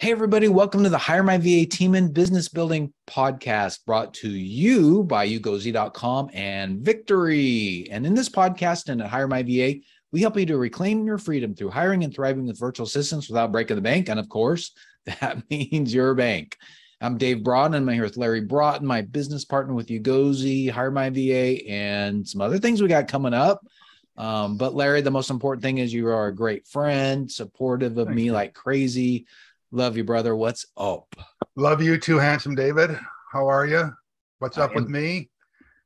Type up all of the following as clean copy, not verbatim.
Hey, everybody, welcome to the Hire My VA Team and Business Building podcast brought to you by Ugozi.com and Victory. And in this podcast and at Hire My VA, we help you to reclaim your freedom through hiring and thriving with virtual assistants without breaking the bank. And of course, that means your bank. I'm Dave Braun, and I'm here with Larry Broughton, my business partner with Ugozi, Hire My VA, and some other things we got coming up. But Larry, the most important thing is you are a great friend, supportive of me like crazy. Love you, brother. What's up? Love you too, handsome David. How are you? What's up with me?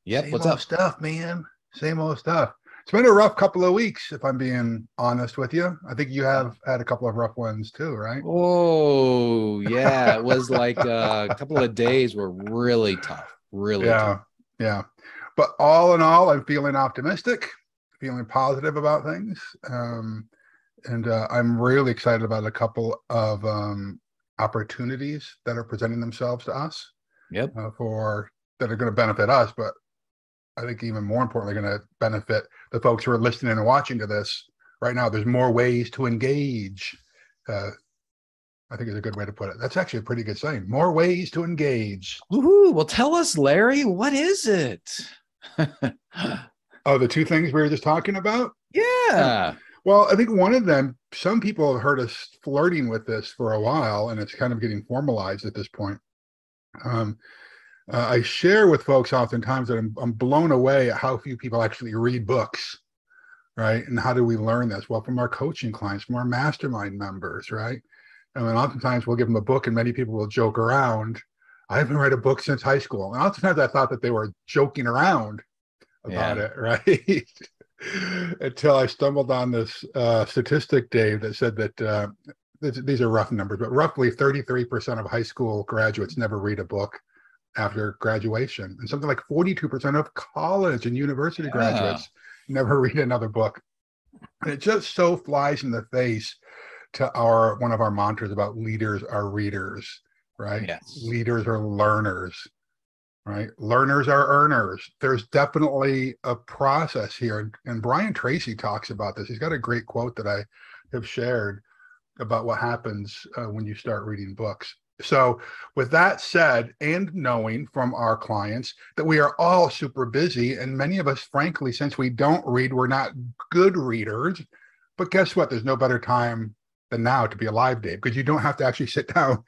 Yep, what's up? Same old stuff, man. Same old stuff. It's been a rough couple of weeks, if I'm being honest with you. I think you have had a couple of rough ones too, right? Oh, yeah. It was like a couple of days were really tough, really tough. Yeah. But all in all, I'm feeling optimistic, feeling positive about things. And I'm really excited about a couple of opportunities that are presenting themselves to us. Yep. That are going to benefit us, but I think even more importantly, going to benefit the folks who are listening and watching to this right now. There's more ways to engage. I think is a good way to put it. That's actually a pretty good saying. More ways to engage. Woohoo! Well, tell us, Larry, what is it? Oh, the two things we were just talking about? Yeah. Well, I think one of them, some people have heard us flirting with this for a while, and it's kind of getting formalized at this point. I share with folks oftentimes that I'm blown away at how few people actually read books, right? And how do we learn this? Well, from our coaching clients, from our mastermind members, right? And then oftentimes we'll give them a book, and many people will joke around. I haven't read a book since high school. And oftentimes I thought that they were joking around about it, right? Until I stumbled on this statistic, Dave, that said that these are rough numbers, but roughly 33% of high school graduates never read a book after graduation. And something like 42% of college and university graduates never read another book. And it just so flies in the face to one of our mantras about leaders are readers, right? Yes. Leaders are learners. Right? Learners are earners. There's definitely a process here. And Brian Tracy talks about this. He's got a great quote that I have shared about what happens when you start reading books. So with that said, and knowing from our clients that we are all super busy, and many of us, frankly, since we don't read, we're not good readers. But guess what? There's no better time than now to be alive, Dave, because you don't have to actually sit down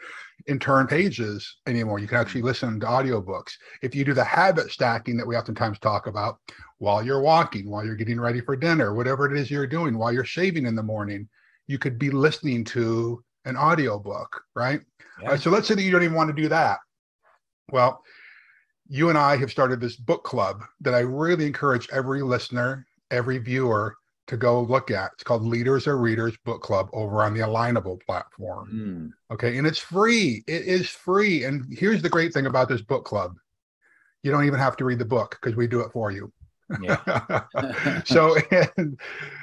and turn pages anymore. You can actually listen to audiobooks. If you do the habit stacking that we oftentimes talk about while you're walking, while you're getting ready for dinner, whatever it is you're doing, while you're shaving in the morning, you could be listening to an audiobook, right? Yeah. All right, so let's say that you don't even want to do that. Well, you and I have started this book club that I really encourage every listener, every viewer to go look at. It's called Leaders or Readers Book Club over on the Alignable platform. Okay. And it's free. It is free. And here's the great thing about this book club. You don't even have to read the book because we do it for you. Yeah. So in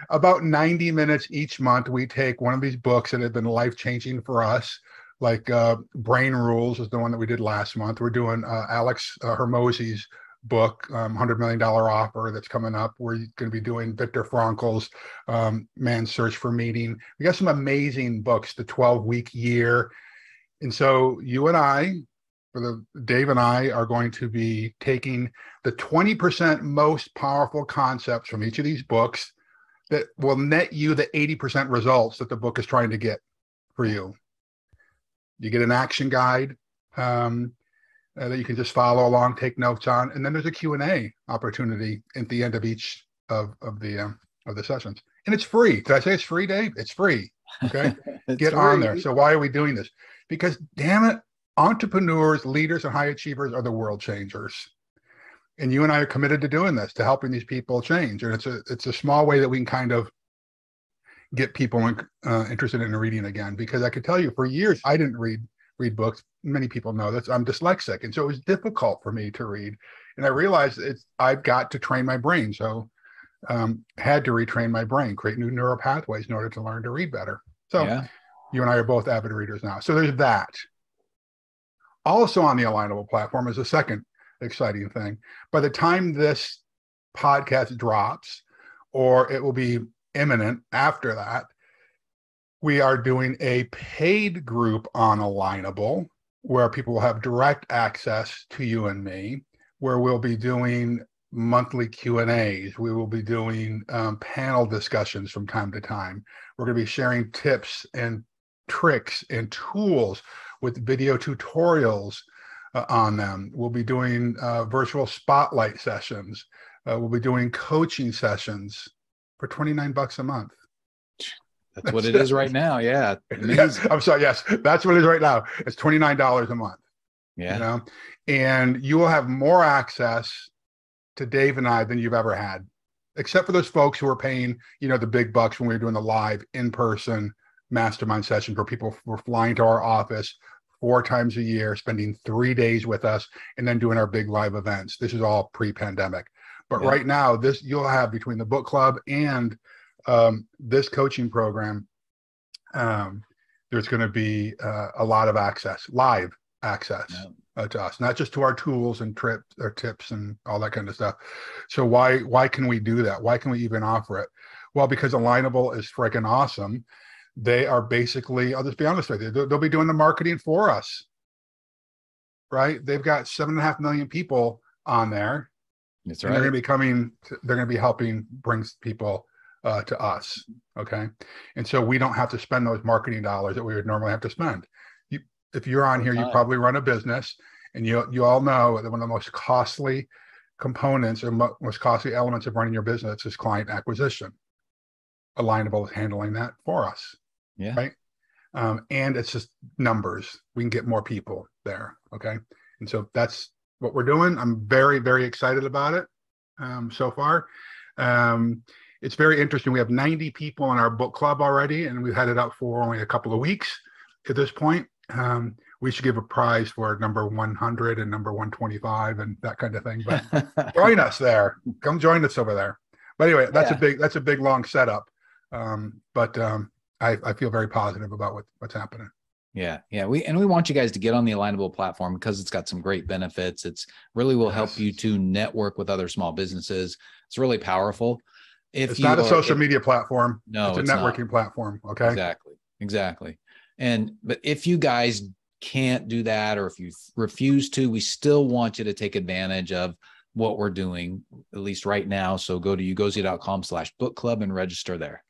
about 90 minutes each month, we take one of these books that have been life-changing for us, like Brain Rules is the one that we did last month. We're doing Alex Hermosi's book, $100 million offer that's coming up. We're going to be doing Viktor Frankl's Man's Search for Meaning. We got some amazing books, The 12 Week Year. And so you and I, Dave and I are going to be taking the 20% most powerful concepts from each of these books that will net you the 80% results that the book is trying to get for you. You get an action guide, that you can just follow along, take notes on, and then there's a Q&A opportunity at the end of each of the sessions, and it's free. Did I say it's free, Dave? It's free. Okay, get on there. So why are we doing this? Because damn it, entrepreneurs, leaders, and high achievers are the world changers, and you and I are committed to doing this, to helping these people change. And it's a small way that we can kind of get people interested in reading again. Because I could tell you, for years I didn't read books. Many people know this. I'm dyslexic. And so it was difficult for me to read. And I realized I've got to train my brain. So had to retrain my brain, create new neural pathways in order to learn to read better. So you and I are both avid readers now. So there's that. Also on the Alignable platform is a second exciting thing. By the time this podcast drops, or it will be imminent after that, We are doing a paid group on Alignable where people will have direct access to you and me, where we'll be doing monthly Q&As. We will be doing panel discussions from time to time. We're going to be sharing tips and tricks and tools with video tutorials on them. We'll be doing virtual spotlight sessions. We'll be doing coaching sessions for $29 a month. That's what it is right now. Yeah. I'm sorry. Yes. That's what it is right now. It's $29 a month. Yeah. You know? And you will have more access to Dave and I than you've ever had, except for those folks who are paying, you know, the big bucks when we were doing the live in-person mastermind session where people were flying to our office 4 times a year, spending 3 days with us, and then doing our big live events. This is all pre-pandemic. But yeah, right now, this, you'll have between the book club and this coaching program, there's going to be a lot of access, live access, to us, not just to our tools and trips or tips and all that kind of stuff. So why can we do that? Why can we even offer it? Well, because Alignable is freaking awesome. They are basically, I'll just be honest with you, they'll be doing the marketing for us, right? They've got 7.5 million people on there. That's right. And they're going to be coming, they're going to be helping bring people to us, okay? And so we don't have to spend those marketing dollars that we would normally have to spend. You, if you're on here, you probably run a business, and you all know that one of the most costly components or most costly elements of running your business is client acquisition. Alignable is handling that for us, yeah, right? And it's just numbers. We can get more people there, okay? And so that's what we're doing. I'm very, very excited about it so far. It's very interesting. We have 90 people in our book club already, and we've had it up for only a couple of weeks at this point. We should give a prize for number 100 and number 125 and that kind of thing. But join us there. Come join us over there. But anyway, that's a big long setup. But I feel very positive about what's happening. Yeah. Yeah. We want you guys to get on the Alignable platform because it's got some great benefits. It's really will help you to network with other small businesses. It's really powerful. It's not a social media platform. No, it's a networking platform. Okay. Exactly. Exactly. But if you guys can't do that, or if you refuse to, we still want you to take advantage of what we're doing, at least right now. So go to ugozi.com/book club and register there.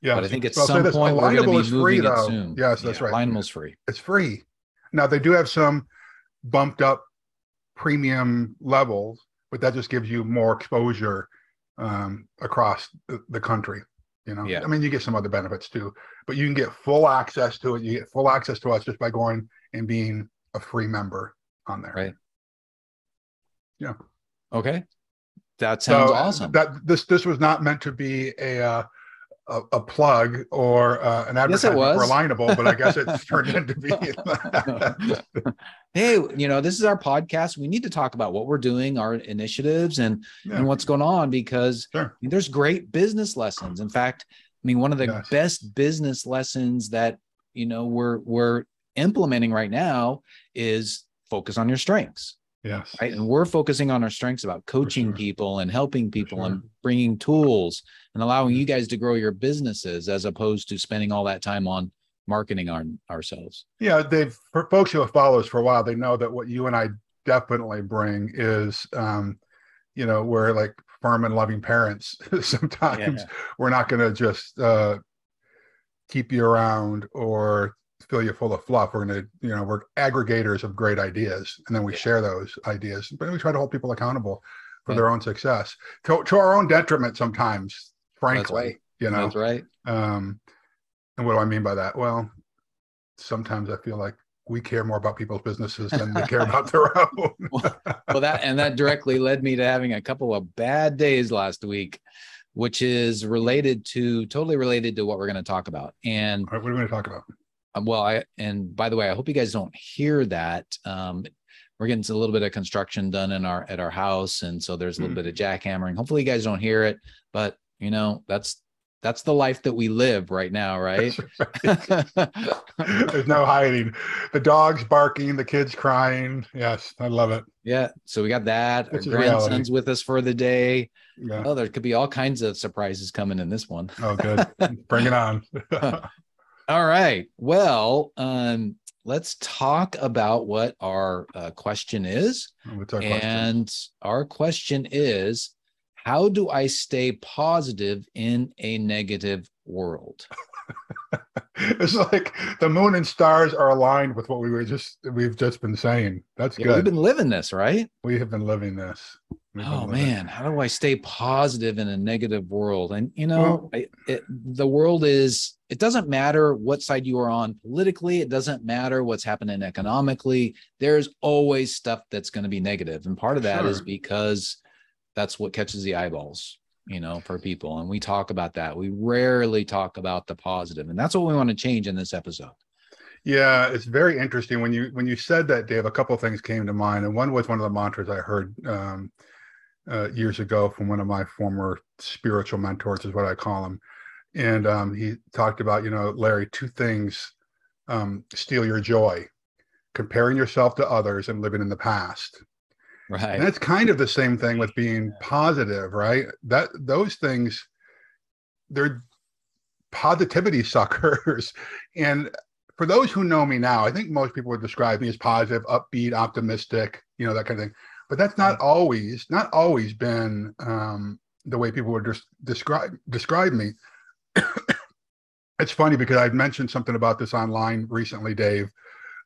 Yeah. But I think at some point we're going to be moving it soon. Yes, that's right. Alignable's free. It's free. Now they do have some bumped up premium levels, but that just gives you more exposure across the country, you know. Yeah. I mean, you get some other benefits too, but you can get full access to it. You get full access to us just by going and being a free member on there. Right. Yeah. Okay. That sounds awesome. This was not meant to be a plug or an advertisement for Alignable, but I guess it's turned into being. Hey, you know, this is our podcast. We need to talk about what we're doing, our initiatives, and what's going on, because there's great business lessons. In fact, I mean, one of the best business lessons that, you know, we're implementing right now is focus on your strengths. Yes. Right. And we're focusing on our strengths about coaching people and helping people and bringing tools and allowing you guys to grow your businesses, as opposed to spending all that time on marketing ourselves. Yeah. For folks who have followed us for a while, they know that what you and I definitely bring is, you know, we're like firm and loving parents. Sometimes we're not going to just keep you around or fill you full of fluff. We're going to, you know, we're aggregators of great ideas, and then we share those ideas, but we try to hold people accountable for their own success, to our own detriment sometimes, frankly. That's right. You know, that's right. And what do I mean by that? Well, sometimes I feel like we care more about people's businesses than they care about their own. Well, that directly led me to having a couple of bad days last week, which is totally related to what we're going to talk about. And all right, what are we going to talk about? Well, and by the way, I hope you guys don't hear that. We're getting a little bit of construction done at our house, and so there's a little bit of jackhammering. Hopefully, you guys don't hear it, but you know, that's the life that we live right now, right? That's right. There's no hiding. The dog's barking, the kids crying. Yes, I love it. Yeah, so we got that. Our grandson's with us for the day. Yeah. Oh, there could be all kinds of surprises coming in this one. Oh, good. Bring it on. All right. Well, let's talk about what our question is. What's our question? And our question is, how do I stay positive in a negative world? It's like the moon and stars are aligned with what we've just been saying. That's good. We've been living this, right? We have been living this. Oh man, how do I stay positive in a negative world? And you know, the world is, it doesn't matter what side you are on politically. It doesn't matter what's happening economically. There's always stuff that's going to be negative. And part of that is because that's what catches the eyeballs, you know, for people. And we talk about that. We rarely talk about the positive, and that's what we want to change in this episode. Yeah, it's very interesting. When you said that, Dave, a couple of things came to mind. And one was one of the mantras I heard, years ago from one of my former spiritual mentors, is what I call him. And he talked about, you know, Larry, two things steal your joy: comparing yourself to others and living in the past. Right. And that's kind of the same thing with being positive, right? That those things, they're positivity suckers. And for those who know me now, I think most people would describe me as positive, upbeat, optimistic, you know, that kind of thing. But that's not always been the way people would describe me. It's funny because I've mentioned something about this online recently, Dave,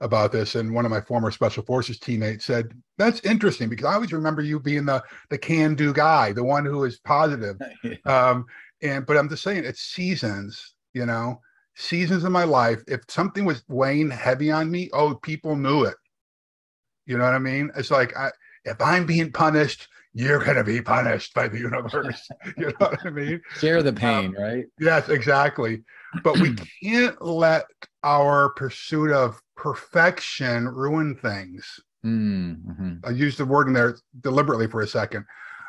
about this, and one of my former Special Forces teammates said, "That's interesting because I always remember you being the can-do guy, the one who is positive." But I'm just saying, it's seasons, you know, seasons in my life. If something was weighing heavy on me, oh, people knew it. You know what I mean? It's like if I'm being punished, you're going to be punished by the universe. You know what I mean? Share the pain, right? Yes, exactly. But we can't let our pursuit of perfection ruin things. Mm-hmm. I used the word in there deliberately for a second.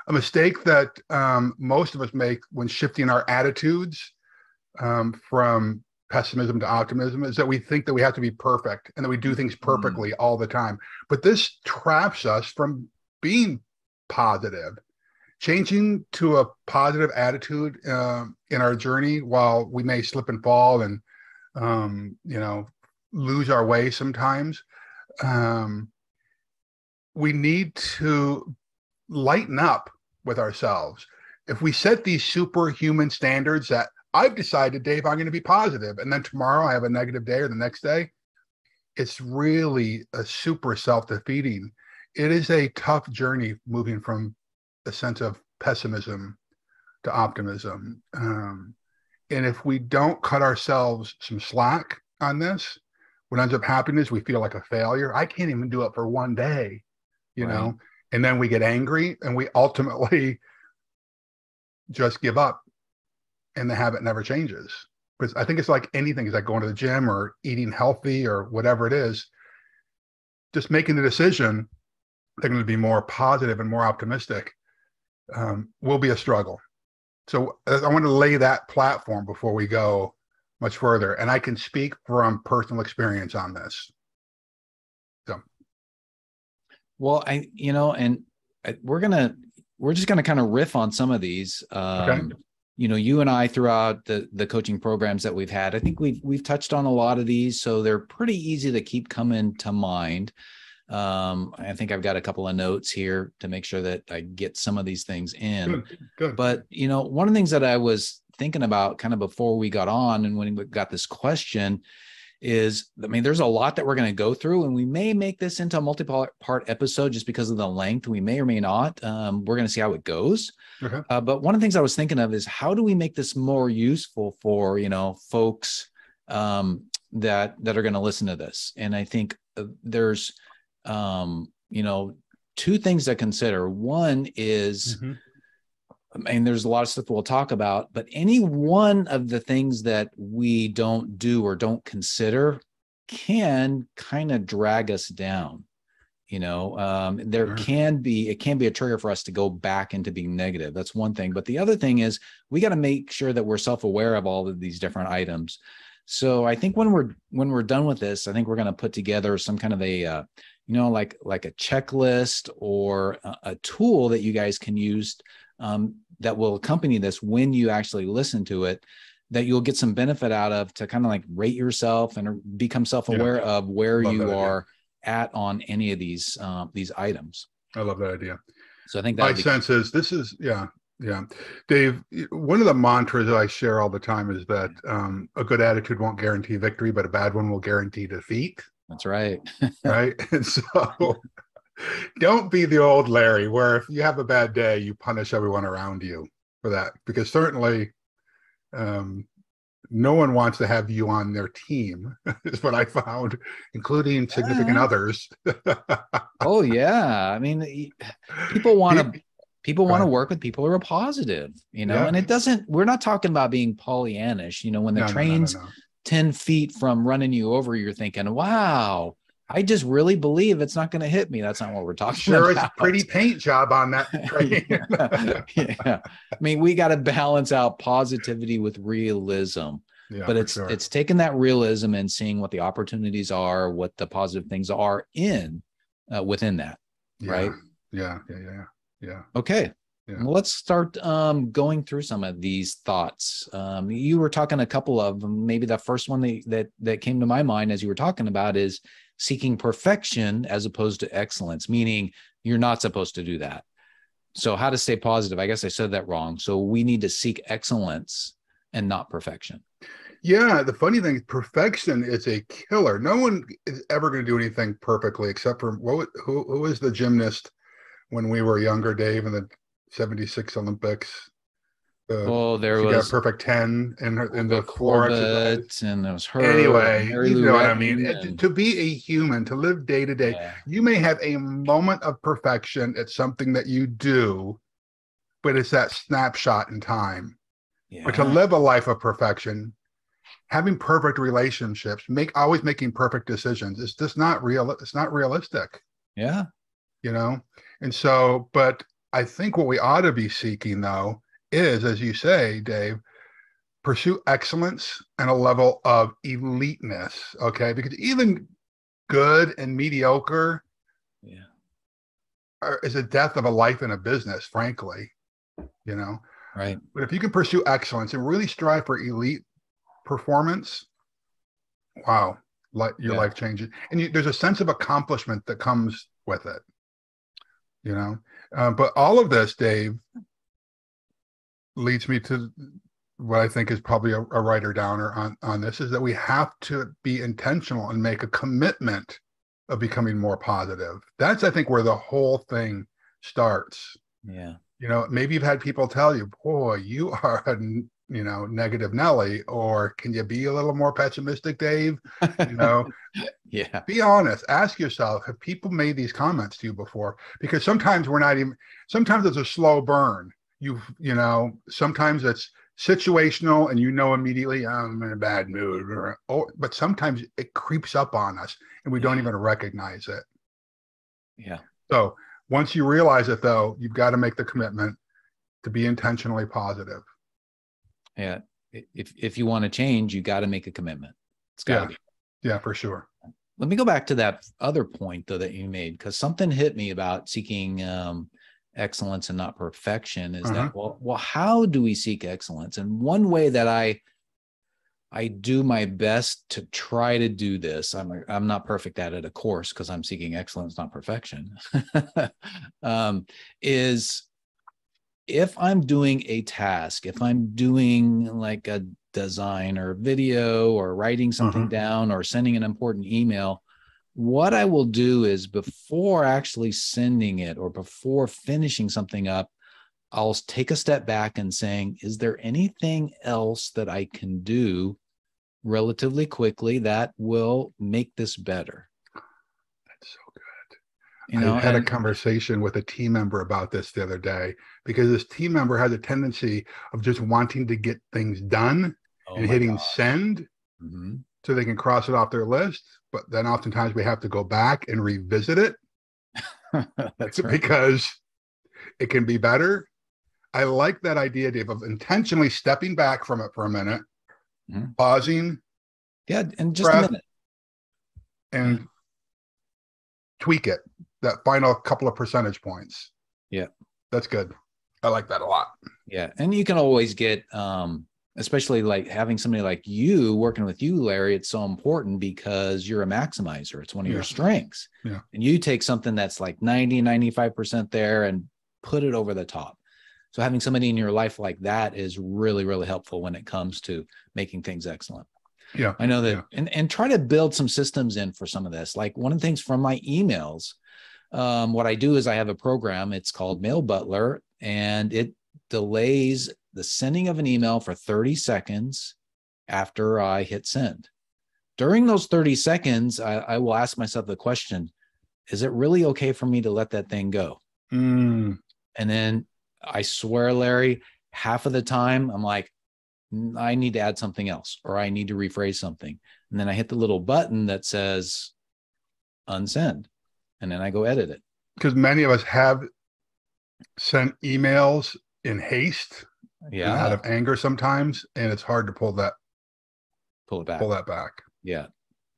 A mistake that most of us make when shifting our attitudes from pessimism to optimism is that we think that we have to be perfect and that we do things perfectly all the time. But this traps us from being positive. Changing to a positive attitude in our journey, while we may slip and fall and you know, lose our way sometimes, we need to lighten up with ourselves. If we set these superhuman standards that I've decided, Dave, I'm going to be positive, and then tomorrow I have a negative day or the next day, it's really a super self-defeating. It is a tough journey moving from a sense of pessimism to optimism. And if we don't cut ourselves some slack on this, what ends up happening is we feel like a failure. I can't even do it for one day, you know, and then we get angry and we ultimately just give up. And the habit never changes. Because I think it's like anything, it's like going to the gym or eating healthy or whatever it is, just making the decision they're going to be more positive and more optimistic will be a struggle. So I want to lay that platform before we go much further. And I can speak from personal experience on this. So, well, we're just going to kind of riff on some of these. Okay. You know, you and I, throughout the coaching programs that we've had, I think we've touched on a lot of these, so they're pretty easy to keep coming to mind. I think I've got a couple of notes here to make sure that I get some of these things in. Good. But, you know, one of the things that I was thinking about kind of before we got on and when we got this question is, I mean, there's a lot that we're going to go through, and we may make this into a multi-part episode just because of the length. We may or may not. We're going to see how it goes. Uh-huh. But one of the things I was thinking of is, how do we make this more useful for, you know, folks that are going to listen to this? And I think there's, you know, two things to consider. One is, and there's a lot of stuff we'll talk about, but any one of the things that we don't do or don't consider can kind of drag us down. You know, it can be a trigger for us to go back into being negative. That's one thing. But the other thing is, we got to make sure that we're self-aware of all of these different items. So I think when we're done with this, I think we're going to put together some kind of a, you know, like a checklist or a tool that you guys can use that will accompany this when you actually listen to it, that you'll get some benefit out of, to kind of like rate yourself and become self-aware of where you are at on any of these items. I love that idea. So I think that my sense is this is, Dave, one of the mantras that I share all the time is that a good attitude won't guarantee victory, but a bad one will guarantee defeat. That's right. Right. And so don't be the old Larry where if you have a bad day, you punish everyone around you for that, because certainly no one wants to have you on their team is what I found, including significant others. Oh, yeah. I mean, people want to work with people who are positive, you know, and it doesn't, we're not talking about being Pollyannish, you know, when the train's 10 feet from running you over, you're thinking, wow, I just really believe it's not going to hit me. That's not what we're talking about. Sure, it's a pretty paint job on that train. I mean, we got to balance out positivity with realism, but it's taking that realism and seeing what the opportunities are, what the positive things are in within that, right? Yeah. Okay. Yeah. Well, let's start going through some of these thoughts. You were talking a couple of them. Maybe the first one that came to my mind as you were talking about is seeking perfection as opposed to excellence, meaning you're not supposed to do that. So how to stay positive? I guess I said that wrong. So we need to seek excellence and not perfection. Yeah. The funny thing is perfection is a killer. No one is ever going to do anything perfectly except for who is the gymnast when we were younger, Dave, in the 76 Olympics. She got a perfect 10 in the Corbett, and it was her. Anyway, you know what I mean? To be a human, to live day to day, you may have a moment of perfection at something that you do, but it's that snapshot in time. But to live a life of perfection, having perfect relationships, always making perfect decisions, it's just not real. It's not realistic. Yeah. You know? And so, but I think what we ought to be seeking, though, is, as you say, Dave, pursue excellence and a level of eliteness, okay? Because even good and mediocre is a death of a life in a business, frankly, you know? Right. But if you can pursue excellence and really strive for elite performance, wow, your life changes. And there's a sense of accomplishment that comes with it, you know? But all of this, Dave, leads me to what I think is probably a writer downer on this, is that we have to be intentional and make a commitment of becoming more positive. That's, I think, where the whole thing starts. Yeah. You know, maybe you've had people tell you, boy, you are negative Nelly, or can you be a little more pessimistic, Dave? You know, be honest, ask yourself, have people made these comments to you before? Because sometimes sometimes it's a slow burn. Sometimes it's situational and immediately I'm in a bad mood, but sometimes it creeps up on us and we don't even recognize it. Yeah. So once you realize it, though, you've got to make the commitment to be intentionally positive. Yeah. If you want to change, you got to make a commitment. It's got to be. Yeah, for sure. Let me go back to that other point, though, that you made, because something hit me about seeking, excellence and not perfection is that, well, how do we seek excellence? And one way that I do my best to try to do this, I'm not perfect at it, of course, because I'm seeking excellence, not perfection, is if I'm doing a task, if I'm doing like a design or video or writing something down or sending an important email, what I will do is before actually sending it or before finishing something up, I'll take a step back and saying, is there anything else that I can do relatively quickly that will make this better? That's so good. I had a conversation with a team member about this the other day, because this team member has a tendency of just wanting to get things done and hitting send so they can cross it off their list. But then oftentimes we have to go back and revisit it because it can be better. I like that idea, Dave, of intentionally stepping back from it for a minute, pausing. Yeah. And just a minute. And tweak it. That final couple of percentage points. Yeah. That's good. I like that a lot. Yeah. And you can always get, especially like having somebody like you working with you, Larry, it's so important because you're a maximizer. It's one of your strengths. Yeah. And you take something that's like 90, 95% there and put it over the top. So having somebody in your life like that is really, really helpful when it comes to making things excellent. Yeah, I know that. Yeah. And try to build some systems in for some of this. Like one of the things from my emails, what I do is I have a program, it's called Mail Butler, and it delays the sending of an email for 30 seconds after I hit send. During those 30 seconds, I will ask myself the question, is it really okay for me to let that thing go? Mm. And then I swear, Larry, half of the time I'm like, I need to add something else, or I need to rephrase something. And then I hit the little button that says unsend. And then I go edit it. Because many of us have sent emails in haste. Yeah. Out of anger sometimes. And it's hard to pull that back. Yeah.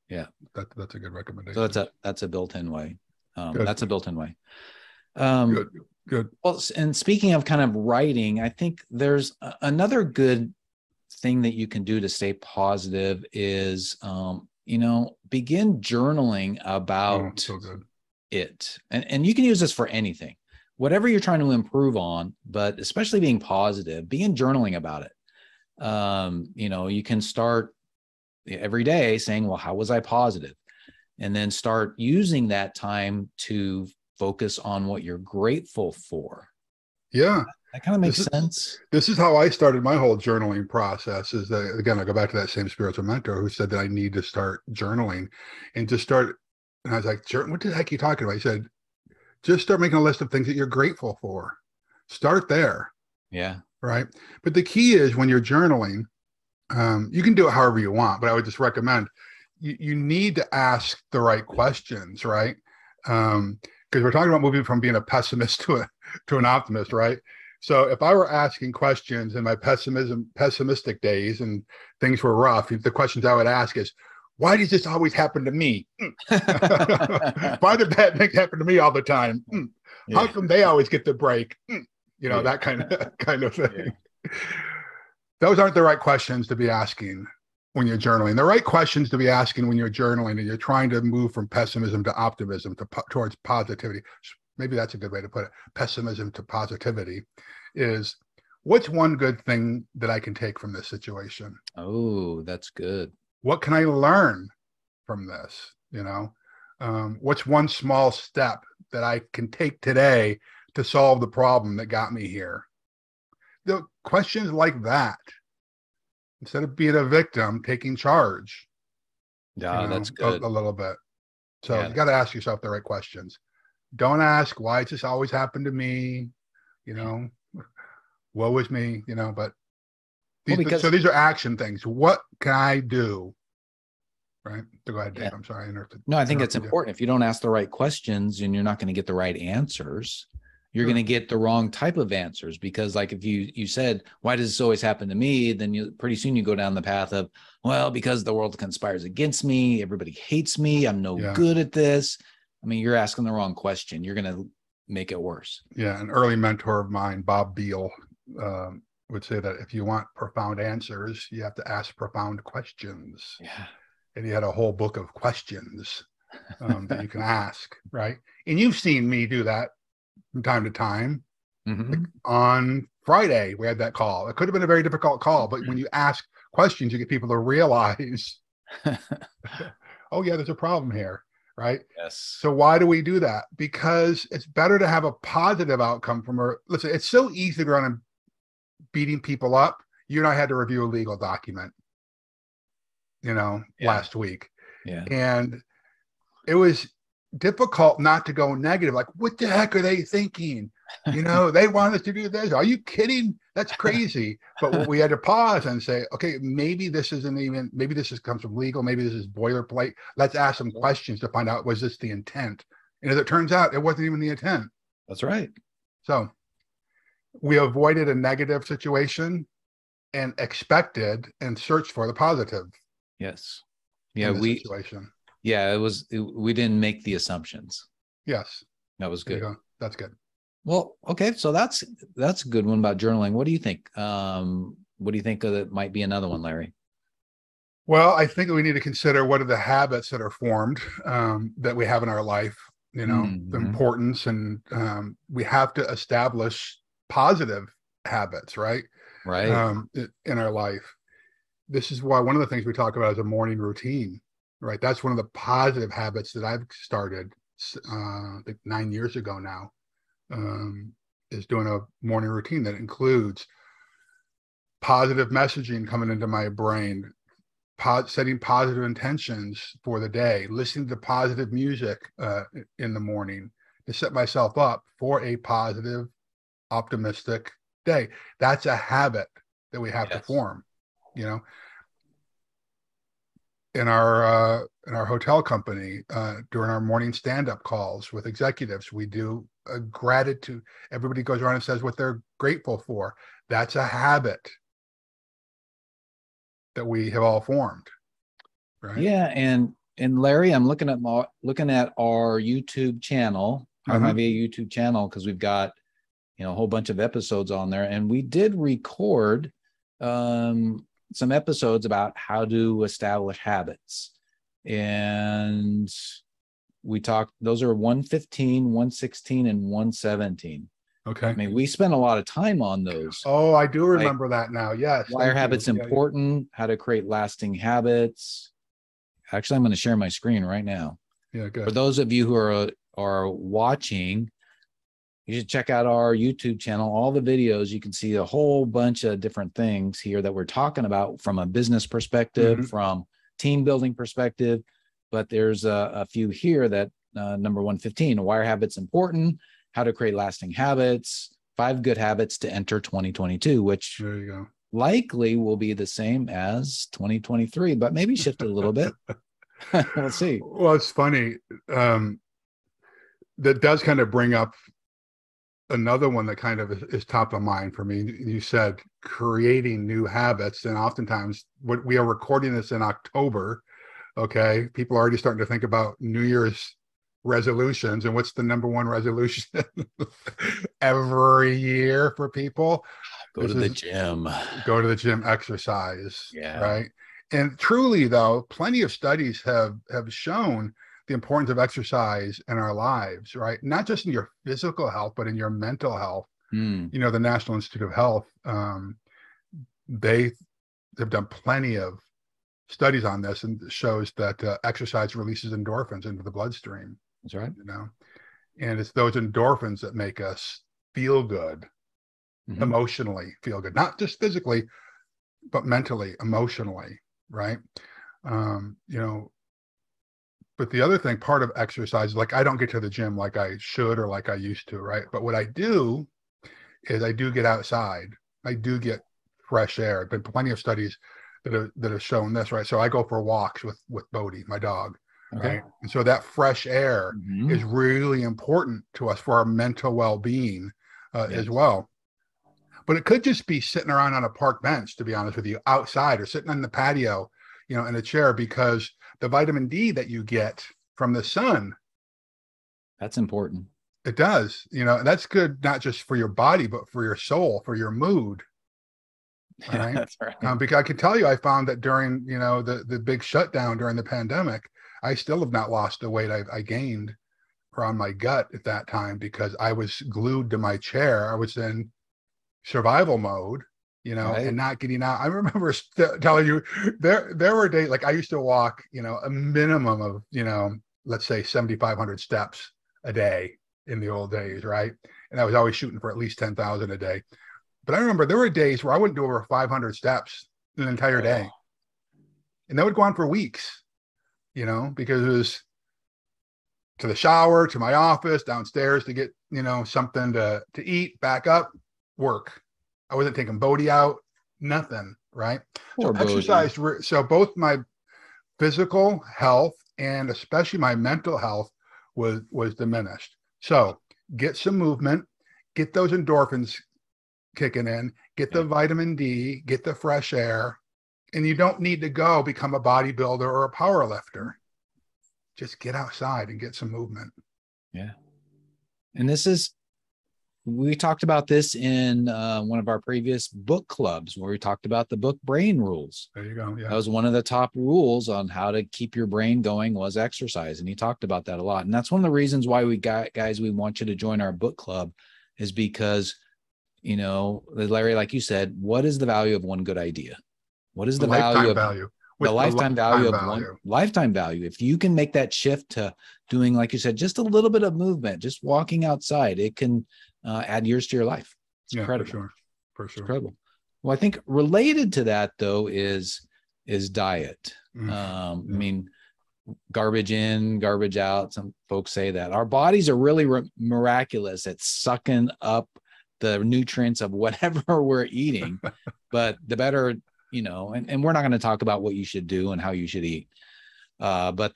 Yeah. That's a good recommendation. So that's a built-in way. That's a built-in way. Good. Well, and speaking of kind of writing, I think there's another good thing that you can do to stay positive is, begin journaling about it. And you can use this for anything. Whatever you're trying to improve on, but especially being positive, begin journaling about it. You can start every day saying, well, how was I positive? And then start using that time to focus on what you're grateful for. Yeah. That kind of makes sense. This is how I started my whole journaling process, is that, again, I go back to that same spiritual mentor who said that I need to start journaling and to start. And I was like, what the heck are you talking about? He said, just start making a list of things that you're grateful for. Start there. Yeah. Right. But the key is when you're journaling, you can do it however you want, but I would just recommend you need to ask the right questions, right? Because we're talking about moving from being a pessimist to an optimist, right? So if I were asking questions in my pessimistic days and things were rough, the questions I would ask is, why does this always happen to me? Mm. Why did that thing happen to me all the time? Mm. Yeah. How come they always get the break? Mm. That kind of thing. Yeah. Those aren't the right questions to be asking when you're journaling. The right questions to be asking when you're journaling and you're trying to move from pessimism to optimism towards positivity. Maybe that's a good way to put it. Pessimism to positivity is, what's one good thing that I can take from this situation? Oh, that's good. What can I learn from this? What's one small step that I can take today to solve the problem that got me here? The questions like that, instead of being a victim, taking charge. Yeah, that's good. A little bit. So you got to ask yourself the right questions. Don't ask, why does this always happen to me? Woe is me, but. So these are action things. What can I do? Right. Go ahead, Dave. Yeah. I'm sorry. I interrupted. No, I think it's important. If you don't ask the right questions and you're not going to get the right answers, you're going to get the wrong type of answers. Because like if you said, why does this always happen to me? Then pretty soon you go down the path of, well, because the world conspires against me. Everybody hates me. I'm no good at this. I mean, you're asking the wrong question. You're going to make it worse. Yeah. An early mentor of mine, Bob Beale, would say that if you want profound answers, you have to ask profound questions. Yeah. And he had a whole book of questions that you can ask, right? And you've seen me do that from time to time. Mm-hmm. Like on Friday, we had that call. It could have been a very difficult call, but when you ask questions, you get people to realize, oh yeah, there's a problem here, right? Yes. So why do we do that? Because it's better to have a positive outcome from her. Listen, it's so easy to go on and beating people up. You and I had to review a legal document, last week. Yeah. And it was difficult not to go negative. Like, what the heck are they thinking? They want us to do this. Are you kidding? That's crazy. But we had to pause and say, okay, maybe this comes from legal. Maybe this is boilerplate. Let's ask some questions to find out, was this the intent? And as it turns out, it wasn't even the intent. That's right. So we avoided a negative situation and expected and searched for the positive. Yes. Yeah. We didn't make the assumptions. Yes. That was good. That's good. Well, okay. So that's a good one about journaling. What do you think? What do you think that might be another one, Larry? Well, I think we need to consider what are the habits that are formed that we have in our life, you know, the importance, and we have to establish positive habits, right? Right. In our life. This is why one of the things we talk about is a morning routine, right? That's one of the positive habits that I've started like 9 years ago now, is doing a morning routine that includes positive messaging coming into my brain, setting positive intentions for the day, listening to positive music in the morning to set myself up for a positive, optimistic day. That's a habit that we have, yes, to form. You know, in our hotel company, during our morning stand-up calls with executives, we do a gratitude. Everybody goes around and says what they're grateful for. That's a habit that we have all formed, right? Yeah, and Larry, I'm looking at our YouTube channel, our Hire My VA YouTube channel, because we've got, you know, a whole bunch of episodes on there, and we did record some episodes about how to establish habits. And we talked, those are 115, 116, and 117. Okay. I mean, we spent a lot of time on those. Oh, I do remember that now. Yes. Why are habits important? Yeah. How to create lasting habits. Actually, I'm going to share my screen right now. Yeah, good. For those of you who are watching, you should check out our YouTube channel, all the videos. You can see a whole bunch of different things here that we're talking about from a business perspective, from team building perspective. But there's a few here that number 115, why are habits important? How to create lasting habits, 5 good habits to enter 2022, which there you go, likely will be the same as 2023, but maybe shifted a little bit. We'll see. Well, it's funny. That does kind of bring up another one that kind of is top of mind for me. You said creating new habits, and oftentimes what we are recording this in October, okay, people are already starting to think about New Year's resolutions. And what's the number one resolution every year for people? Go to the gym. Go to the gym, exercise, yeah, right? And truly though, plenty of studies have shown the importance of exercise in our lives, right? Not just in your physical health, but in your mental health. You know, the National Institute of Health, they have done plenty of studies on this, and shows that exercise releases endorphins into the bloodstream. That's right. You know, and it's those endorphins that make us feel good, emotionally feel good, not just physically, but mentally, emotionally, right? You know, but the other thing, part of exercise, like I don't get to the gym like I should or like I used to, right? But what I do is I do get outside. I do get fresh air. There have been plenty of studies that have shown this, right? So I go for walks with Bodhi, my dog, okay? And so that fresh air is really important to us for our mental well-being as well. But it could just be sitting around on a park bench, to be honest with you, outside, or sitting on the patio, you know, in a chair, because the vitamin D that you get from the sun. That's important. It does, you know, and that's good, not just for your body, but for your soul, for your mood. Right? That's right. Because I can tell you, I found that during, you know, the big shutdown during the pandemic, I still have not lost the weight I gained around my gut at that time, because I was glued to my chair. I was in survival mode, you know, and not getting out. I remember telling you there were days, like I used to walk, you know, a minimum of, you know, let's say 7,500 steps a day in the old days. Right. And I was always shooting for at least 10,000 a day. But I remember there were days where I wouldn't do over 500 steps an entire day. And that would go on for weeks, you know, because it was to the shower, to my office, downstairs to get, you know, something to eat, back up, work. I wasn't taking Bodhi out, nothing, right? Poor Bodhi. Exercise, so both my physical health and especially my mental health was diminished. So get some movement, get those endorphins kicking in, get the vitamin D, get the fresh air, and you don't need to go become a bodybuilder or a power lifter. Just get outside and get some movement. Yeah. And this is We talked about this in one of our previous book clubs where we talked about the book Brain Rules. There you go. Yeah. That was one of the top rules on how to keep your brain going was exercise. And he talked about that a lot. And that's one of the reasons why we want you to join our book club is because, you know, Larry, like you said, what is the value of one good idea? What is the value of the lifetime value? If you can make that shift to doing, like you said, just a little bit of movement, just walking outside, it can add years to your life. It's incredible. For sure. It's incredible. Well, I think related to that though is diet. I mean, garbage in, garbage out. Some folks say that our bodies are really miraculous at sucking up the nutrients of whatever we're eating, but the better, you know, and we're not going to talk about what you should do and how you should eat. But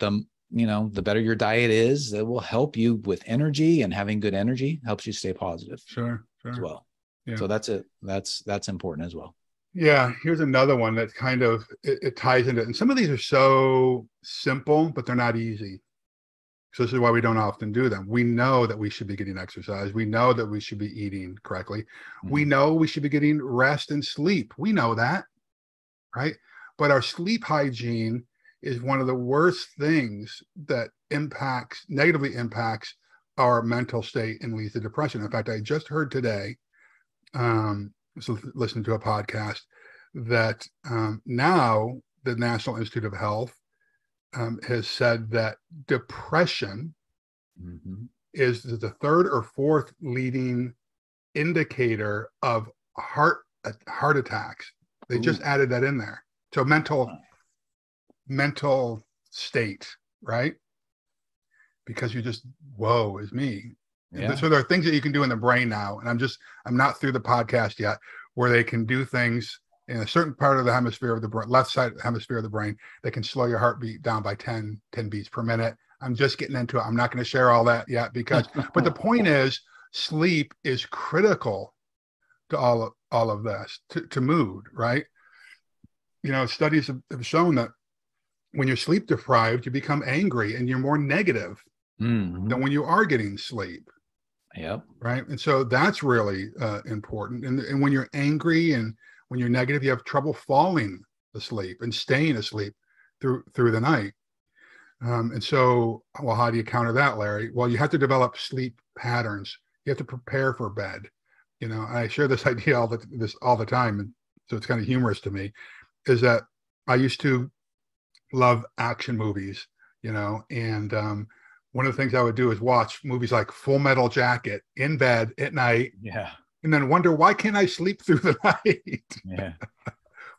you know, the better your diet is, it will help you with energy, and having good energy helps you stay positive. Sure. As well. Yeah. So that's it. That's important as well. Yeah. Here's another one that kind of, it ties into it. And some of these are so simple, but they're not easy. So this is why we don't often do them. We know that we should be getting exercise. We know that we should be eating correctly. Mm-hmm. We know we should be getting rest and sleep. We know that, right? But our sleep hygiene is one of the worst things that negatively impacts our mental state and leads to depression. In fact, I just heard today, listening to a podcast, that now the National Institute of Health has said that depression is the third or fourth leading indicator of heart attacks. They just added that in there. So mental state, right? Because you just, whoa, is me. Yeah. So there are things that you can do in the brain now. And I'm not through the podcast yet, where they can do things in a certain part of the hemisphere of the brain, left side of the hemisphere of the brain, that can slow your heartbeat down by 10 beats per minute. I'm just getting into it. I'm not going to share all that yet because, but the point is sleep is critical to all of this, to mood, right? You know, studies have shown that when you're sleep deprived, you become angry and you're more negative than when you are getting sleep. Yep. Right. And so that's really important. And when you're angry and when you're negative, you have trouble falling asleep and staying asleep through the night. And so, well, how do you counter that, Larry? Well, you have to develop sleep patterns. You have to prepare for bed. You know, I share this idea all the time. And so it's kind of humorous to me is that I used to love action movies, you know, and one of the things I would do is watch movies like Full Metal Jacket in bed at night. Yeah. And then wonder, why can't I sleep through the night? Yeah.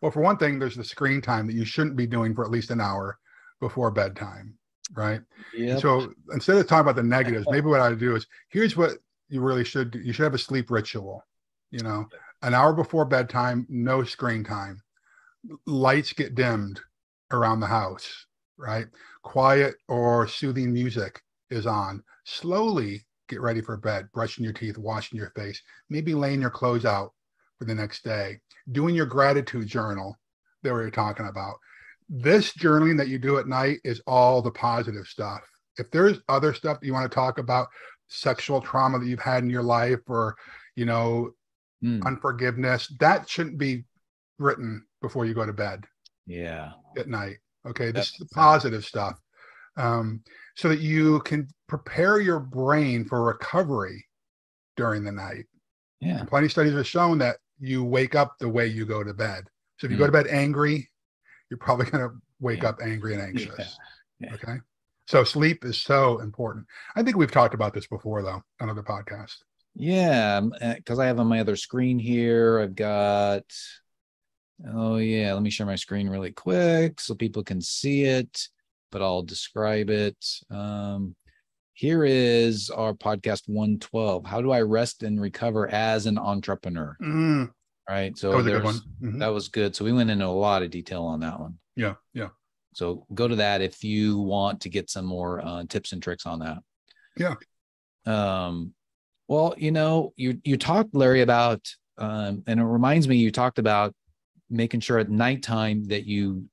Well, for one thing, there's the screen time that you shouldn't be doing for at least an hour before bedtime, right? Yeah. So instead of talking about the negatives, maybe what I would do is, here's what you really should do. You should have a sleep ritual, you know, an hour before bedtime, no screen time. Lights get dimmed around the house, right? Quiet or soothing music is on. Slowly get ready for bed, brushing your teeth, washing your face, maybe laying your clothes out for the next day, doing your gratitude journal that we were talking about. This journaling that you do at night is all the positive stuff. If there's other stuff that you want to talk about, sexual trauma that you've had in your life or, you know, unforgiveness, that shouldn't be written before you go to bed. Yeah. At night. Okay. This is the positive stuff. So that you can prepare your brain for recovery during the night. Yeah. And plenty of studies have shown that you wake up the way you go to bed. So if you go to bed angry, you're probably going to wake up angry and anxious. Yeah. Yeah. Okay. So sleep is so important. I think we've talked about this before though, on other podcasts. Yeah. Cause I have on my other screen here, I've got, oh yeah, let me share my screen really quick so people can see it, but I'll describe it. Here is our podcast 112. How do I rest and recover as an entrepreneur? All right. So that was a good one. That was good. So we went into a lot of detail on that one. Yeah. Yeah. So go to that if you want to get some more tips and tricks on that. Yeah. Well, you know, you talked, Larry, about, and it reminds me, you talked about making sure at nighttime that you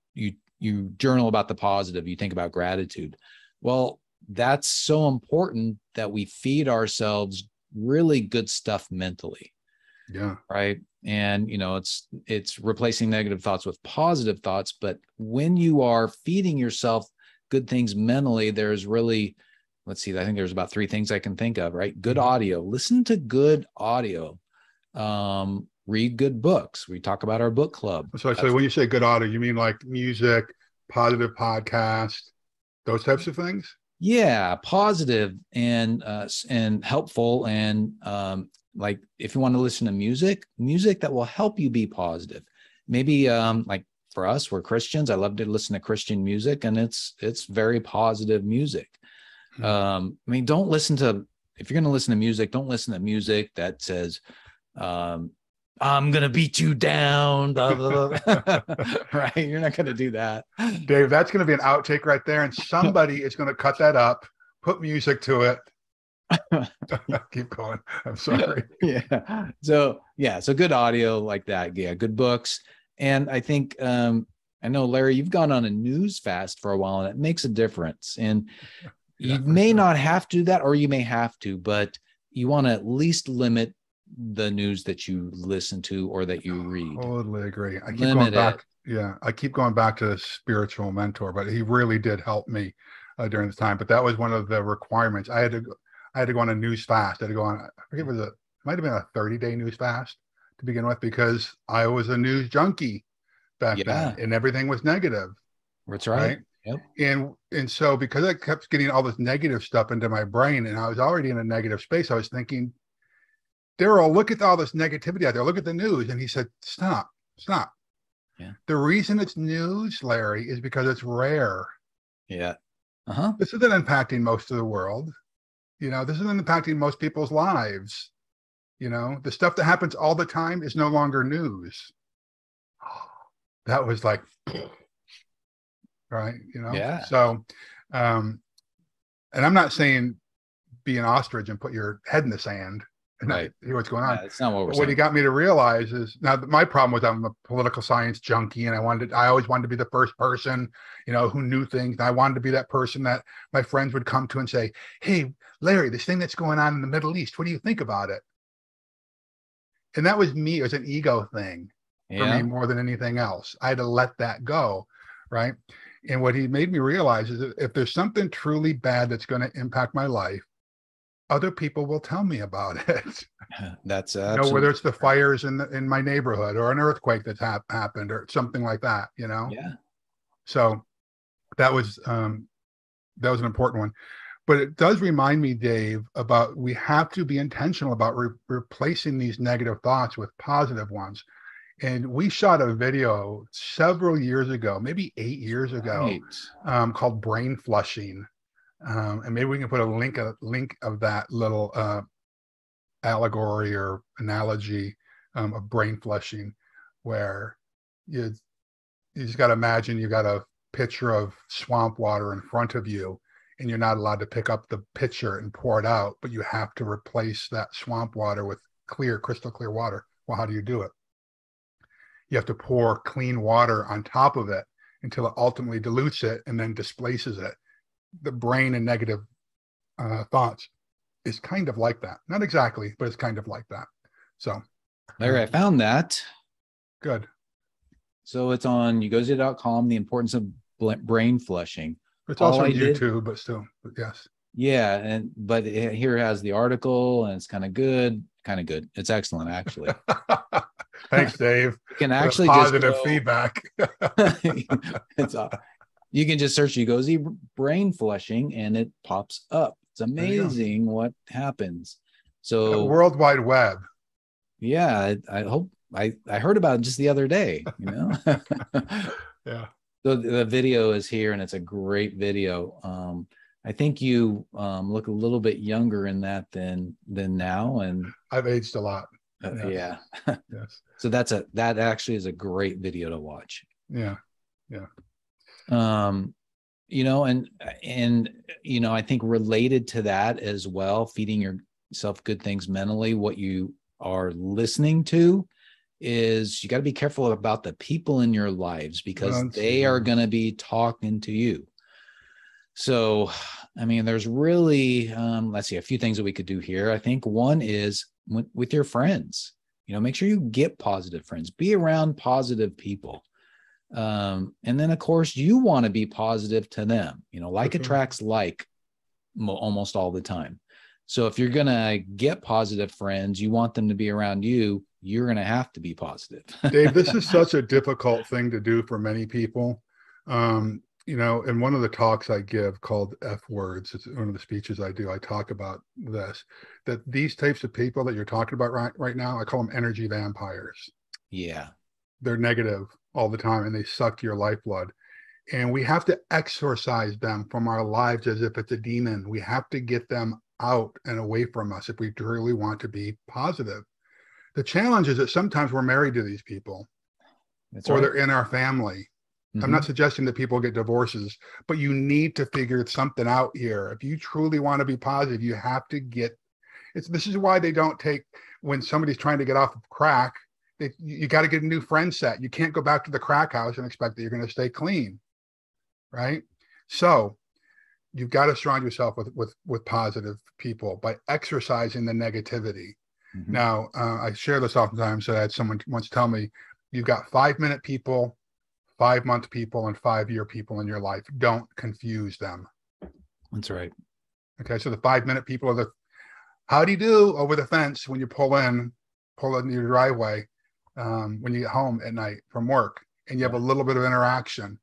journal about the positive, you think about gratitude. Well, that's so important that we feed ourselves really good stuff mentally. Yeah. Right. And, you know, it's replacing negative thoughts with positive thoughts. But when you are feeding yourself good things mentally, there's really, let's see, I think there's about 3 things I can think of, right? Good audio, listen to good audio, read good books. We talk about our book club. So I say, when you say good audio, you mean like music, positive podcast, those types of things? Yeah. Positive and helpful. And, like if you want to listen to music that will help you be positive. Maybe like for us, we're Christians. I love to listen to Christian music, and it's very positive music. I mean, don't listen to, if you're going to listen to music, don't listen to music that says, I'm going to beat you down, blah, blah, blah. Right? You're not going to do that. Dave, that's going to be an outtake right there. And somebody is going to cut that up, put music to it. Keep going. I'm sorry. Yeah. So good audio like that. Yeah. Good books. And I think, I know, Larry, you've gone on a news fast for a while, and it makes a difference. And you may not have to do that, or you may have to, but you want to at least limit the news that you listen to or that you read. Totally agree. I keep going back. Yeah. I keep going back to the spiritual mentor, but he really did help me during this time. But that was one of the requirements. I had to go on a news fast. I had to go on, I forget what it was, it might have been a 30-day news fast to begin with, because I was a news junkie back then, and everything was negative. That's right. Yep. And so because I kept getting all this negative stuff into my brain, and I was already in a negative space, I was thinking, Daryl, look at all this negativity out there. Look at the news. And he said, stop. Yeah. The reason it's news, Larry, is because it's rare. Yeah. Uh-huh. This isn't impacting most of the world. You know, this isn't impacting most people's lives. You know, the stuff that happens all the time is no longer news. That was like, right, you know? Yeah. So, and I'm not saying be an ostrich and put your head in the sand and hear what's going on. That's not what we're saying. What he got me to realize is, now my problem was I'm a political science junkie, and I always wanted to be the first person, you know, who knew things. I wanted to be that person that my friends would come to and say, hey, Larry, this thing that's going on in the Middle East, what do you think about it? And that was me. It was an ego thing for me more than anything else. I had to let that go, right? And what he made me realize is that if there's something truly bad that's going to impact my life, other people will tell me about it. That's absolutely, whether it's the fires in my neighborhood, or an earthquake that's happened, or something like that, you know? Yeah. So that was an important one, but it does remind me, Dave, about, we have to be intentional about replacing these negative thoughts with positive ones. And we shot a video several years ago, maybe 8 years ago, called Brain Flushing. And maybe we can put a link of that little allegory or analogy of brain flushing, where you just got to imagine you got a pitcher of swamp water in front of you, and you're not allowed to pick up the pitcher and pour it out, but you have to replace that swamp water with crystal clear water. Well, how do you do it? You have to pour clean water on top of it until it ultimately dilutes it and then displaces it. The brain and negative thoughts is kind of like that. Not exactly, but it's kind of like that. So, Larry, I found that. Good. So it's on Ugozi.com, The Importance of Brain Flushing. It's also on YouTube, but still, yes. Yeah, but here has the article, and it's kind of good. It's excellent, actually. Thanks, Dave. You can actually positive just feedback. It's awesome. You can just search Ugozi brain flushing, and it pops up. It's amazing what happens. So the World Wide Web. Yeah, I hope I heard about it just the other day. You know. Yeah. So the video is here, and it's a great video. I think you look a little bit younger in that than now, and I've aged a lot. Yes. Yeah. Yes. So that actually is a great video to watch. Yeah. Yeah. You know, and, you know, I think related to that as well, feeding yourself good things mentally, what you are listening to is, you got to be careful about the people in your lives, because they are going to be talking to you. So, I mean, there's really, let's see, a few things that we could do here. I think one is with your friends, you know, make sure you get positive friends, be around positive people. And then of course you want to be positive to them, you know, like attracts like almost all the time. So if you're going to get positive friends, you want them to be around you, you're going to have to be positive. Dave, this is such a difficult thing to do for many people. You know, in one of the talks I give called F words, it's one of the speeches I do, I talk about this, that these types of people that you're talking about right now, I call them energy vampires. Yeah. They're negative all the time and they suck your lifeblood. And we have to exorcise them from our lives as if it's a demon. We have to get them out and away from us if we truly want to be positive. The challenge is that sometimes we're married to these people. That's right. Or they're in our family. I'm not suggesting that people get divorces, but you need to figure something out here. If you truly want to be positive, you have to get, this is why they don't take, when somebody's trying to get off of crack, you got to get a new friend set. You can't go back to the crack house and expect that you're going to stay clean, right? So you've got to surround yourself with positive people by exercising the negativity. Now, I share this oftentimes, so I had someone once tell me, you've got 5-minute people, 5-month people, and 5-year people in your life. Don't confuse them. That's right. Okay. So the 5-minute people are the, how do you do over the fence when you pull in your driveway, when you get home at night from work and you have a little bit of interaction,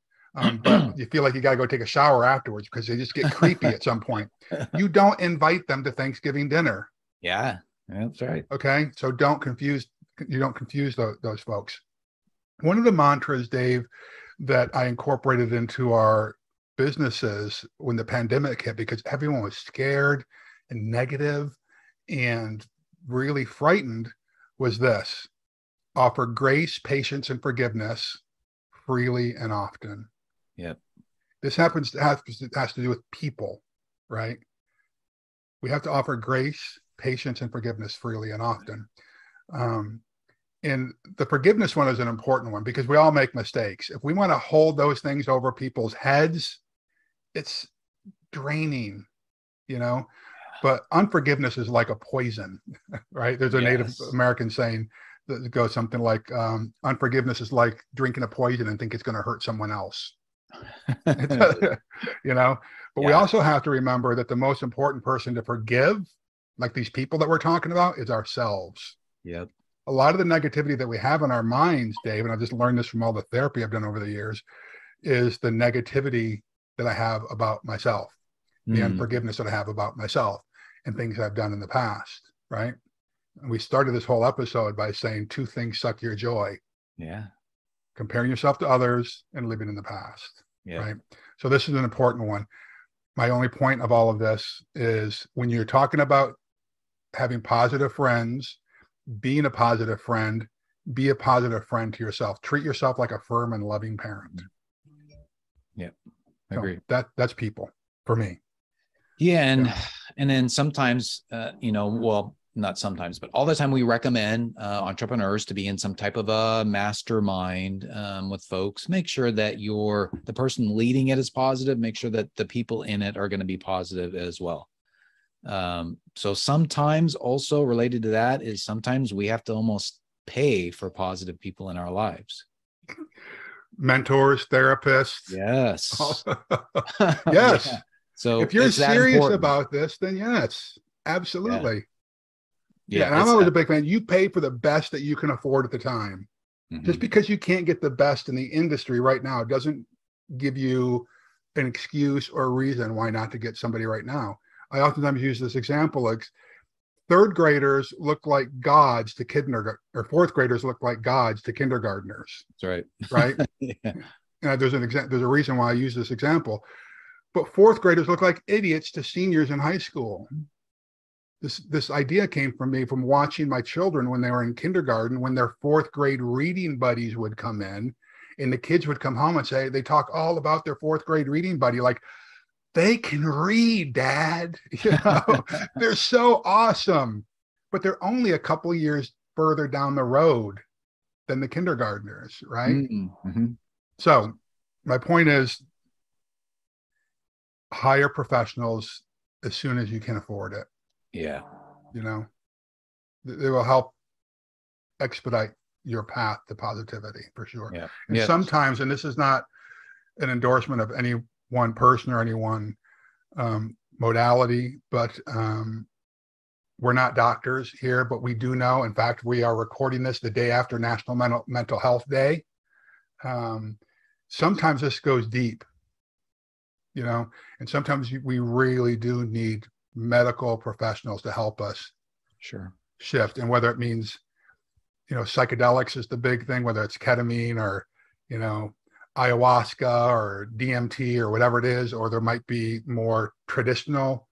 but you feel like you got to go take a shower afterwards because they just get creepy at some point. You don't invite them to Thanksgiving dinner. Yeah, that's right. Okay. So don't confuse those folks. One of the mantras, Dave, that I incorporated into our businesses when the pandemic hit, because everyone was scared and negative and really frightened, was this: offer grace, patience, and forgiveness freely and often. Yep. This has to do with people, right? We have to offer grace, patience, and forgiveness freely and often. And the forgiveness one is an important one because we all make mistakes. If we want to hold those things over people's heads, it's draining, you know, but unforgiveness is like a poison, right? There's a Native American saying that goes something like, unforgiveness is like drinking a poison and think it's going to hurt someone else, you know, but we also have to remember that the most important person to forgive, like these people that we're talking about, is ourselves. Yep. A lot of the negativity that we have in our minds, Dave, and I've just learned this from all the therapy I've done over the years, is the negativity that I have about myself, the unforgiveness that I have about myself and things I've done in the past, right? And we started this whole episode by saying 2 things suck your joy. Yeah. Comparing yourself to others and living in the past, right? So this is an important one. My only point of all of this is when you're talking about having positive friends, being a positive friend, be a positive friend to yourself. Treat yourself like a firm and loving parent. Yeah, I agree. That's people for me. Yeah, and then sometimes, you know, well, not sometimes, but all the time we recommend entrepreneurs to be in some type of a mastermind with folks. Make sure that the person leading it is positive. Make sure that the people in it are going to be positive as well. So sometimes also related to that is sometimes we have to almost pay for positive people in our lives. Mentors, therapists. Yes. Yes. Yeah. So if you're serious about this, then yes, absolutely. Yeah. And I'm always a big fan. You pay for the best that you can afford at the time. Just because you can't get the best in the industry right now doesn't give you an excuse or a reason why not to get somebody right now. I oftentimes use this example, like 3rd graders look like gods to kindergarten, or 4th graders look like gods to kindergartners. That's right. Right. And there's a reason why I use this example, but 4th graders look like idiots to seniors in high school. This idea came from me from watching my children when they were in kindergarten, when their 4th grade reading buddies would come in and the kids would come home and say, they talk all about their 4th grade reading buddy. Like, they can read, Dad. You know, they're so awesome, but they're only a couple of years further down the road than the kindergartners, right? So my point is, hire professionals as soon as you can afford it. Yeah. You know, they will help expedite your path to positivity for sure. Yeah. And yeah, sometimes, and this is not an endorsement of any one person or any one modality, but we're not doctors here, but we do know. In fact, we are recording this the day after National Mental Health Day. Sometimes this goes deep, you know, and sometimes we really do need medical professionals to help us shift. And whether it means, you know, psychedelics is the big thing, whether it's ketamine or, you know, ayahuasca or DMT or whatever it is, or there might be more traditional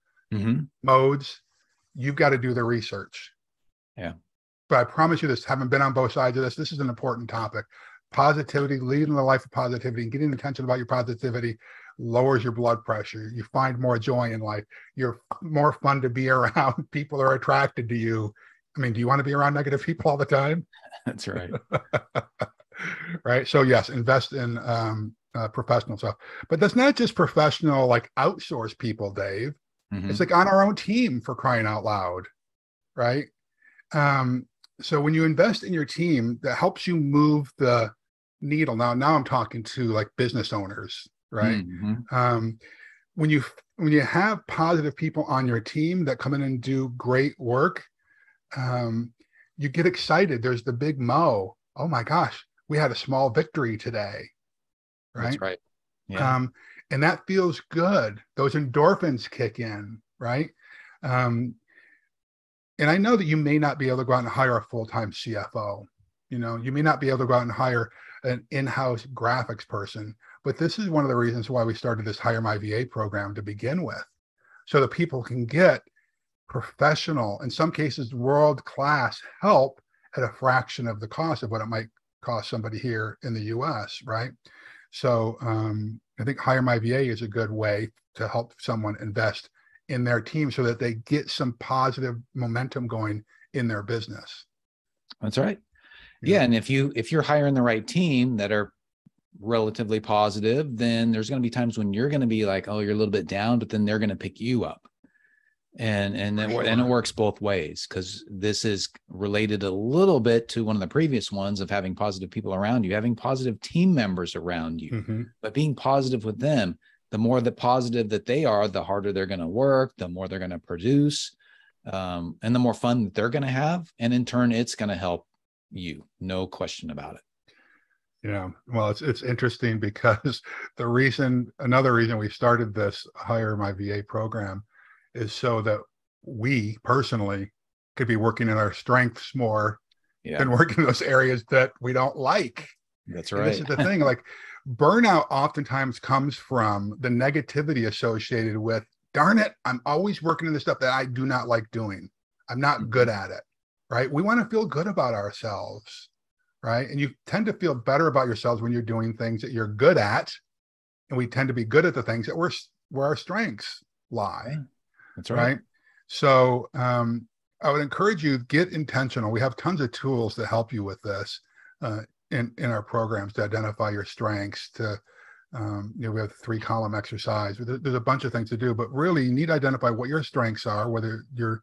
modes. You've got to do the research. Yeah. But I promise you this, having been on both sides of this, this is an important topic. Positivity, leading the life of positivity and getting attention about your positivity lowers your blood pressure. You find more joy in life. You're more fun to be around. People are attracted to you. I mean, do you want to be around negative people all the time? That's right. Right. So yes, invest in professional stuff. But that's not just professional, like outsource people, Dave. It's like on our own team, for crying out loud, right? So when you invest in your team, that helps you move the needle. Now I'm talking to like business owners, right? When you have positive people on your team that come in and do great work, you get excited. There's the big mo. Oh my gosh, we had a small victory today, right? That's right. Yeah. And that feels good. Those endorphins kick in, right? And I know that you may not be able to go out and hire a full-time CFO. You know, you may not be able to go out and hire an in-house graphics person, but this is one of the reasons why we started this Hire My VA program to begin with, so that people can get professional, in some cases, world-class help at a fraction of the cost of what it might cost somebody here in the U.S., right? So I think Hire My VA is a good way to help someone invest in their team so that they get some positive momentum going in their business. That's right. Yeah. And if you're hiring the right team that are relatively positive, then there's going to be times when you're going to be like, oh, you're a little bit down, but then they're going to pick you up. And it works both ways, because this is related a little bit to one of the previous ones of having positive people around you, having positive team members around you, but being positive with them. The more the positive that they are, the harder they're going to work, the more they're going to produce, and the more fun that they're going to have. And in turn, it's going to help you. No question about it. Yeah. Well, it's interesting, because the reason, another reason we started this Hire My VA program is so that we personally could be working in our strengths more than working in those areas that we don't like. That's right. And this is the thing, like burnout oftentimes comes from the negativity associated with, darn it, I'm always working in the stuff that I do not like doing. I'm not good at it, right? We want to feel good about ourselves, right? And you tend to feel better about yourselves when you're doing things that you're good at. And we tend to be good at the things that where our strengths lie. That's right. So I would encourage you, get intentional. We have tons of tools to help you with this in our programs, to identify your strengths, to, you know, we have the 3-column exercise. There's a bunch of things to do, but really you need to identify what your strengths are, whether you're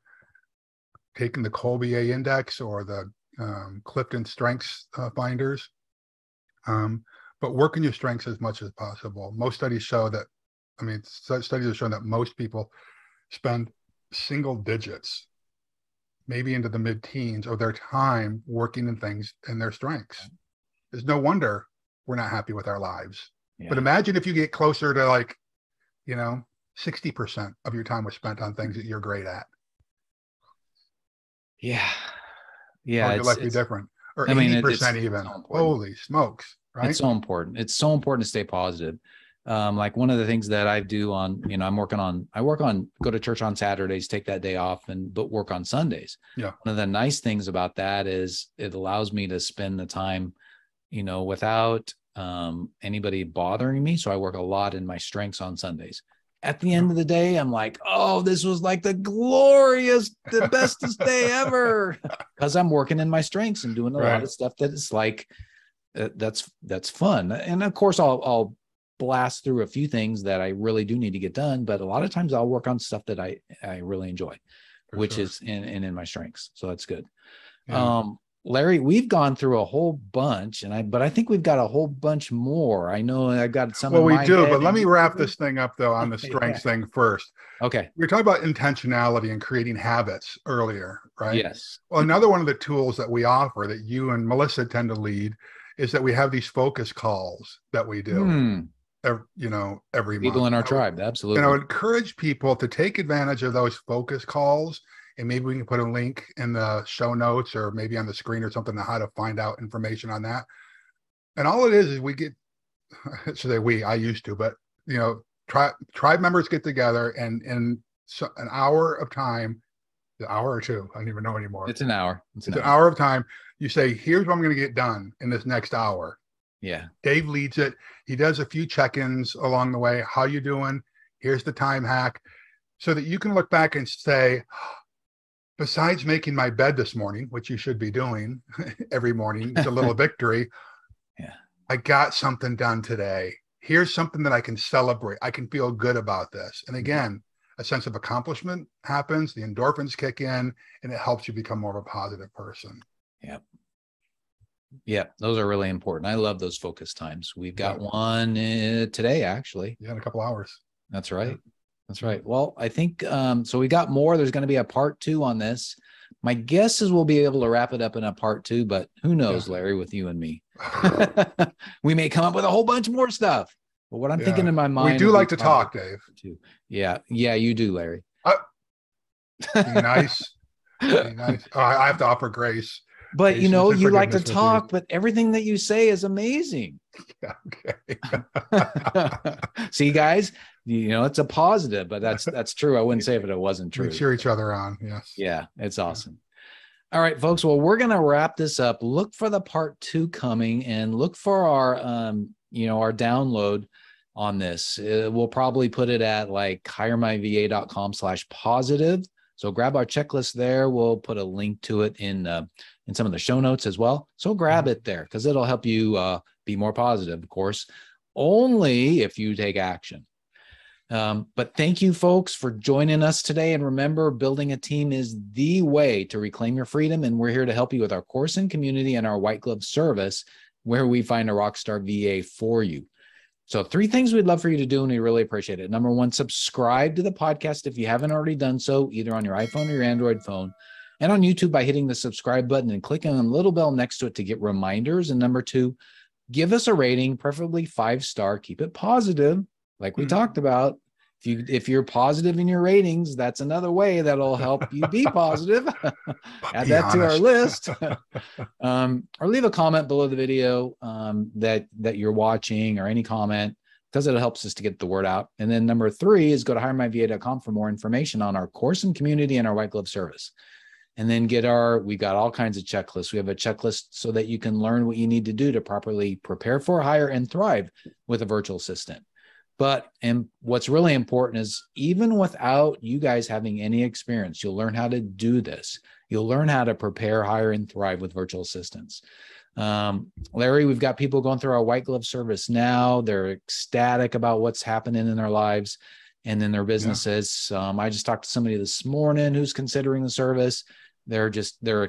taking the Colby A index or the Clifton Strengths finders, but work on your strengths as much as possible. Most studies show that, studies have shown that most people spend single digits, maybe into the mid-teens, of their time working in things in their strengths. There's no wonder we're not happy with our lives. Yeah. But imagine if you get closer to, like, you know, 60% of your time was spent on things that you're great at. Yeah. Yeah. Or your life be different. Or 80% even. Holy smokes. Right? It's so important. It's so important to stay positive. Like one of the things that I do on, you know, I work on go to church on Saturdays, take that day off, but work on Sundays. Yeah. One of the nice things about that is it allows me to spend the time, you know, without anybody bothering me. So I work a lot in my strengths on Sundays. At the end of the day, I'm like, oh, this was like the bestest day ever, because I'm working in my strengths and doing a lot of stuff that is like, that's fun. And of course I'll blast through a few things that I really do need to get done, but a lot of times I'll work on stuff that I really enjoy, which is in my strengths. So that's good. Yeah. Larry, we've gone through a whole bunch, and I think we've got a whole bunch more. I know I've got some. Well, we do, but let me wrap this thing up though on the strengths thing first. Okay. We were talking about intentionality and creating habits earlier, right? Yes. Well, another one of the tools that we offer that you and Melissa tend to lead is that we have these focus calls that we do, every month. People in our tribe, absolutely. And I would encourage people to take advantage of those focus calls. And maybe we can put a link in the show notes or maybe on the screen or something to how to find out information on that. And all it is we get, I used to, but you know, tribe members get together and in an hour of time, an hour or two, I don't even know anymore. It's an hour. It's an hour of time. You say, here's what I'm going to get done in this next hour. Yeah. Dave leads it. He does a few check-ins along the way. How you doing? Here's the time hack. So that you can look back and say, besides making my bed this morning, which you should be doing every morning, it's a little victory. Yeah. I got something done today. Here's something that I can celebrate. I can feel good about this. And again, a sense of accomplishment happens. The endorphins kick in and it helps you become more of a positive person. Yeah. Yeah. Those are really important. I love those focus times. We've got one today, actually. Yeah, in a couple hours. That's right. Yeah. That's right. Well, I think, so we got more, there's going to be a part 2 on this. My guess is we'll be able to wrap it up in a part 2, but who knows, Larry, with you and me, we may come up with a whole bunch more stuff, but what I'm thinking in my mind, we do like to talk, Dave. Yeah. Yeah, you do, Larry. Nice. Nice. Oh, I have to offer grace. But you know, you like to talk, but everything that you say is amazing. Yeah, okay. See, guys, you know, it's a positive, but that's true. I wouldn't say if it wasn't true. We cheer each other on. Yes. Yeah, it's awesome. All right, folks. Well, we're going to wrap this up. Look for the part 2 coming, and look for our, you know, our download on this. We'll probably put it at like hiremyva.com/positive. So grab our checklist there. We'll put a link to it in some of the show notes as well. So grab it there because it'll help you be more positive, of course, only if you take action. But thank you, folks, for joining us today. And remember, building a team is the way to reclaim your freedom. And we're here to help you with our course and community and our white glove service, where we find a rockstar VA for you. So 3 things we'd love for you to do, and we really appreciate it. Number 1, subscribe to the podcast if you haven't already done so, either on your iPhone or your Android phone, and on YouTube by hitting the subscribe button and clicking on the little bell next to it to get reminders. And number 2, give us a rating, preferably 5-star. Keep it positive, like we talked about. If you're positive in your ratings, that's another way that'll help you be positive. Add that to our list. Or leave a comment below the video that you're watching, or any comment, because it helps us to get the word out. And then number 3 is go to hiremyva.com for more information on our course and community and our white glove service. And then we got all kinds of checklists. We have a checklist so that you can learn what you need to do to properly prepare for, hire, and thrive with a virtual assistant. And what's really important is, even without you guys having any experience, you'll learn how to do this. You'll learn how to prepare, hire, and thrive with virtual assistants. Larry, we've got people going through our white glove service now. They're ecstatic about what's happening in their lives and in their businesses. Yeah. I just talked to somebody this morning who's considering the service. They're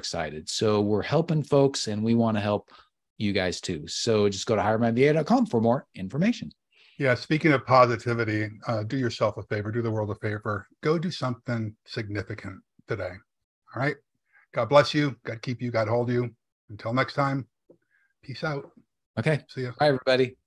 excited. So we're helping folks, and we want to help you guys too. So just go to hiremyva.com for more information. Yeah, speaking of positivity, do yourself a favor, do the world a favor. Go do something significant today. All right? God bless you. God keep you. God hold you. Until next time, peace out. Okay. See ya. Bye, everybody.